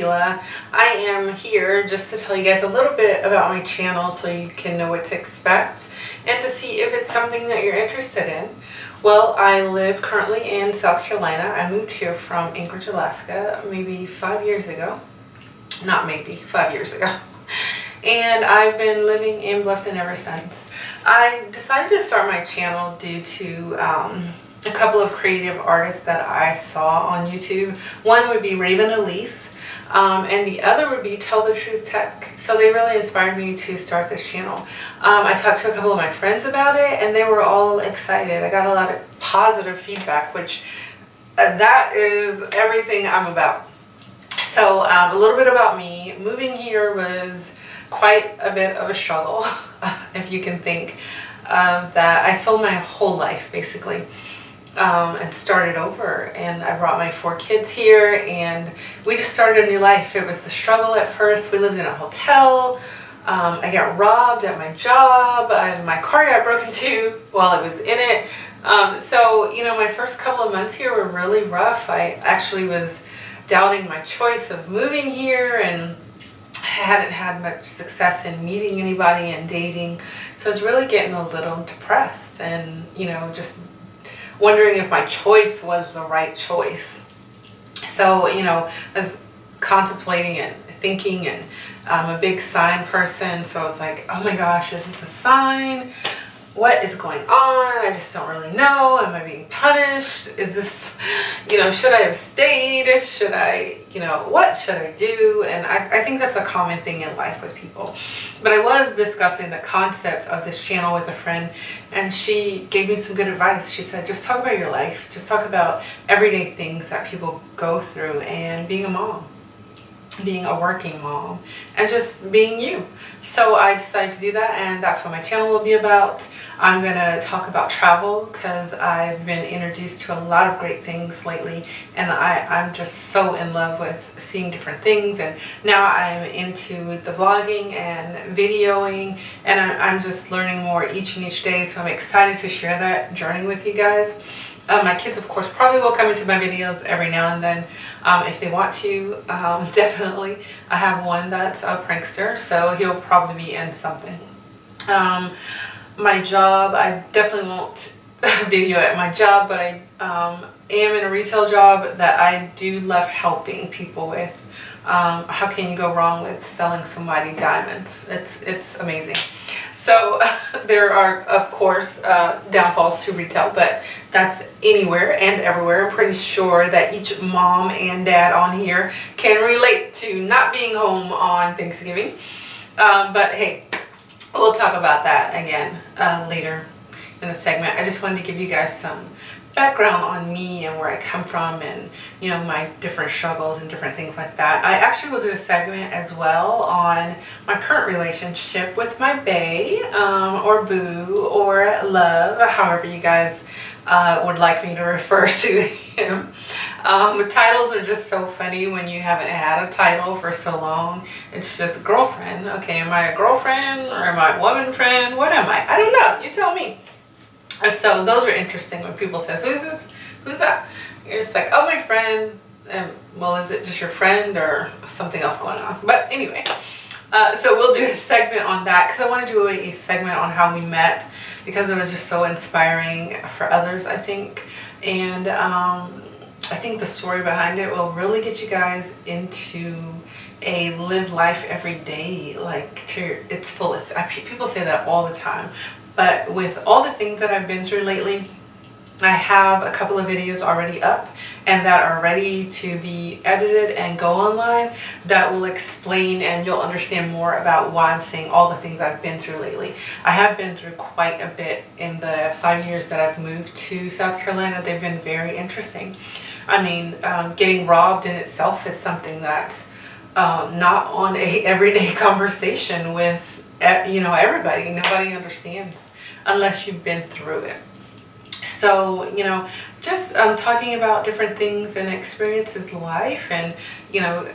Shequllia. I am here just to tell you guys a little bit about my channel so you can know what to expect and to see if it's something that you're interested in. Well, I live currently in South Carolina. I moved here from Anchorage, Alaska maybe 5 years ago. Not maybe, 5 years ago. And I've been living in Bluffton ever since. I decided to start my channel due to a couple of creative artists that I saw on YouTube. One would be Raven Elise, and the other would be Tell the Truth Tech. So they really inspired me to start this channel. I talked to a couple of my friends about it and they were all excited. I got a lot of positive feedback, which that is everything I'm about. So a little bit about me. Moving here was quite a bit of a struggle, if you can think of that. I sold my whole life basically. And started over, and I brought my 4 kids here and we just started a new life. It was a struggle at first. We lived in a hotel. I got robbed at my job. My car got broken into while I was in it. So, you know, my first couple of months here were really rough. I actually was doubting my choice of moving here, and I hadn't had much success in meeting anybody and dating. So it's really getting a little depressed and, you know, just wondering if my choice was the right choice. So, you know, I was contemplating and thinking, and I'm a big sign person, so I was like, oh my gosh, is this a sign? What is going on? I just don't really know. Am I being punished? Is this, you know, should I have stayed? Should I, you know, what should I do? And I think that's a common thing in life with people. But I was discussing the concept of this channel with a friend, and she gave me some good advice. She said, just talk about your life. Just talk about everyday things that people go through, and being a mom, being a working mom, and just being you. So I decided to do that, and that's what my channel will be about. I'm gonna talk about travel because I've been introduced to a lot of great things lately, and I'm just so in love with seeing different things, and now I'm into the vlogging and videoing, and I'm just learning more each day, so I'm excited to share that journey with you guys. My kids, of course, probably will come into my videos every now and then if they want to. Definitely. I have one that's a prankster, so he'll probably be in something. My job, I definitely won't video at my job, but I am in a retail job that I do love helping people with. How can you go wrong with selling somebody diamonds? It's amazing. So there are, of course, downfalls to retail, but that's anywhere and everywhere. I'm pretty sure that each mom and dad on here can relate to not being home on Thanksgiving. But hey, we'll talk about that again later in the segment. I just wanted to give you guys some background on me and where I come from, and you know, my different struggles and different things like that. I actually will do a segment as well on my current relationship with my bae, or boo, or love, however you guys would like me to refer to him. Titles are just so funny when you haven't had a title for so long. It's just girlfriend. Okay, am I a girlfriend or am I a woman friend? What am I? I don't know. You tell me. So those are interesting when people say, who's this? Who's that? You're just like, oh, my friend. And, well, is it just your friend or something else going on? But anyway, so we'll do a segment on that because I want to do a segment on how we met, because it was just so inspiring for others, I think. And I think the story behind it will really get you guys into a live life every day, like to its fullest. People say that all the time. But with all the things that I've been through lately, I have a couple of videos already up and that are ready to be edited and go online that will explain, and you'll understand more about why I'm saying all the things I've been through lately. I have been through quite a bit in the 5 years that I've moved to South Carolina. They've been very interesting. I mean, getting robbed in itself is something that's not on a everyday conversation with, you know, everybody. Nobody understands unless you've been through it. So, you know, just talking about different things and experiences in life, and, you know,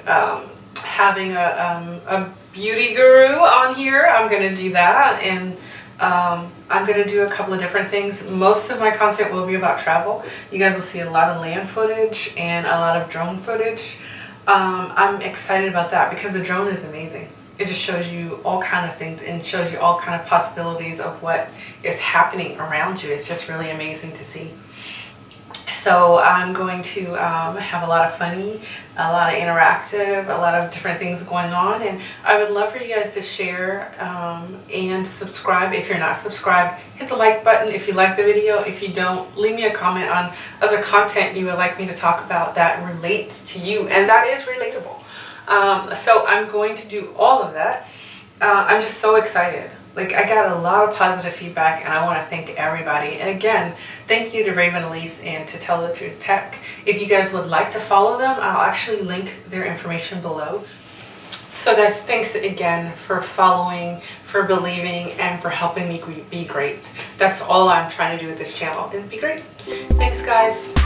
having a beauty guru on here. I'm going to do that, and I'm going to do a couple of different things. Most of my content will be about travel. You guys will see a lot of land footage and a lot of drone footage. I'm excited about that because the drone is amazing. It just shows you all kind of things and shows you all kind of possibilities of what is happening around you. It's just really amazing to see. So I'm going to have a lot of funny, a lot of interactive, a lot of different things going on, and I would love for you guys to share and subscribe. If you're not subscribed, hit the like button if you like the video. If you don't, leave me a comment on other content you would like me to talk about that relates to you and that is relatable. So I'm going to do all of that. I'm just so excited. Like, I got a lot of positive feedback and I want to thank everybody. And again, thank you to Raven Elise and to Tell the Truth Tech. If you guys would like to follow them, I'll actually link their information below. So guys, thanks again for following, for believing, and for helping me be great. That's all I'm trying to do with this channel, is be great. Thanks guys.